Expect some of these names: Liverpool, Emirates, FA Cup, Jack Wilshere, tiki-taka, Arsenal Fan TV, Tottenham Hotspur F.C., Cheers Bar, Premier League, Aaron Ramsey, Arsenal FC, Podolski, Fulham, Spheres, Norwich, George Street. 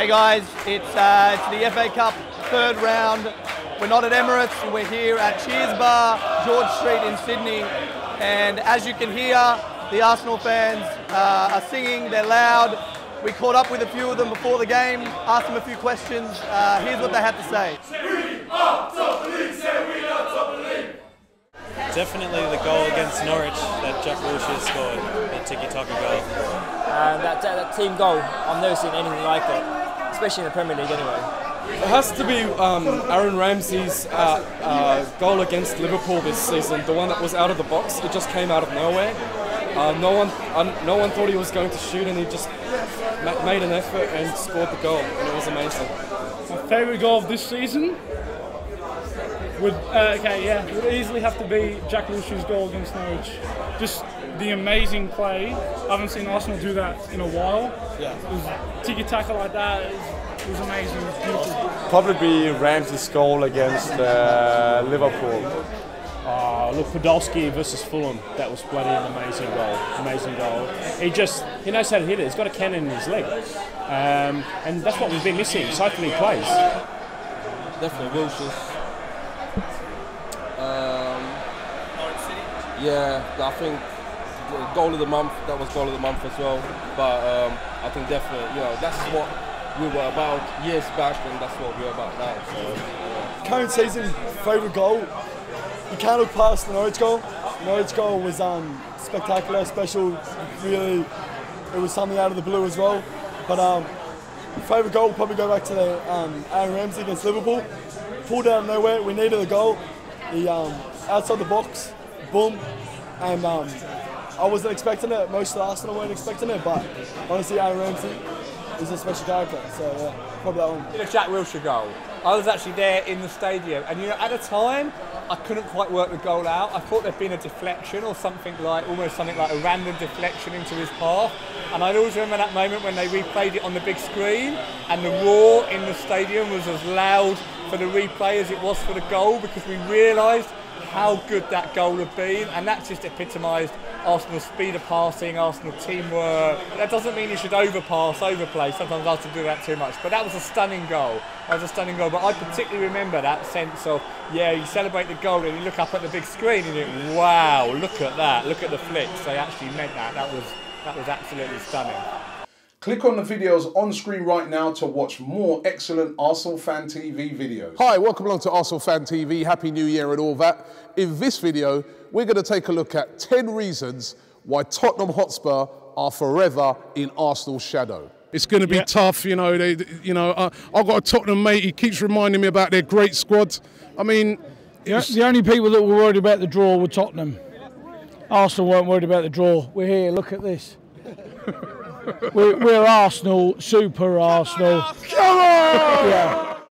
Hey guys, it's the FA Cup third round. We're not at Emirates, we're here at Cheers Bar, George Street in Sydney. And as you can hear, the Arsenal fans are singing, they're loud. We caught up with a few of them before the game, asked them a few questions. Here's what they had to say. We are top of the league, say we are top of the league. Definitely the goal against Norwich that Jack Wilshere scored, that tiki-taka goal. That team goal, I've never seen anything like it, especially in the Premier League anyway. It has to be Aaron Ramsey's goal against Liverpool this season, the one that was out of the box. It just came out of nowhere. No one thought he was going to shoot, and he just made an effort and scored the goal, and it was amazing. My favourite goal of this season would easily have to be Jack Wilshere's goal against Norwich. Just the amazing play. I haven't seen Arsenal do that in a while. Yeah. It was tiki-taka like that. It was amazing, it was beautiful. Probably Ramsey's goal against Liverpool. Look, Podolski versus Fulham, that was bloody an amazing goal. Amazing goal. He knows how to hit it, he's got a cannon in his leg. And that's what we've been missing, cycling plays. Definitely Wilshere. Yeah, I think goal of the month, that was goal of the month as well. But I think definitely, you know, that's what we were about years back, and that's what we're about now. So. Current season favourite goal, you can't look past the Norwich goal. Norwich goal was spectacular, special, really. It was something out of the blue as well. But favourite goal, probably go back to the Aaron Ramsey against Liverpool. Pulled out of nowhere, we needed a goal. He outside the box, boom, and I wasn't expecting it. Most of the Arsenal weren't expecting it, but honestly, Aaron Ramsey. He's a special character, so yeah, probably that one. You know, Jack Wilshere goal. I was actually there in the stadium, and you know, at a time, I couldn't quite work the goal out. I thought there'd been a deflection or something like, almost something like a random deflection into his path. And I always remember that moment when they replayed it on the big screen, and the roar in the stadium was as loud for the replay as it was for the goal, because we realised how good that goal had been, and that just epitomised Arsenal's speed of passing, Arsenal teamwork. That doesn't mean you should overpass, overplay. Sometimes Arsenal do that too much. But that was a stunning goal. That was a stunning goal. But I particularly remember that sense of, yeah, you celebrate the goal and you look up at the big screen and you think, wow, look at that. Look at the flicks. They actually meant that. That was absolutely stunning. Click on the videos on screen right now to watch more excellent Arsenal Fan TV videos. Hi, welcome along to Arsenal Fan TV. Happy New Year and all that. In this video, we're going to take a look at 10 reasons why Tottenham Hotspur are forever in Arsenal's shadow. It's going to be tough, you know. I've got a Tottenham mate. He keeps reminding me about their great squad. I mean, the only people that were worried about the draw were Tottenham. Arsenal weren't worried about the draw. We're here. Look at this. We're Arsenal, super Arsenal. Come on! Yeah.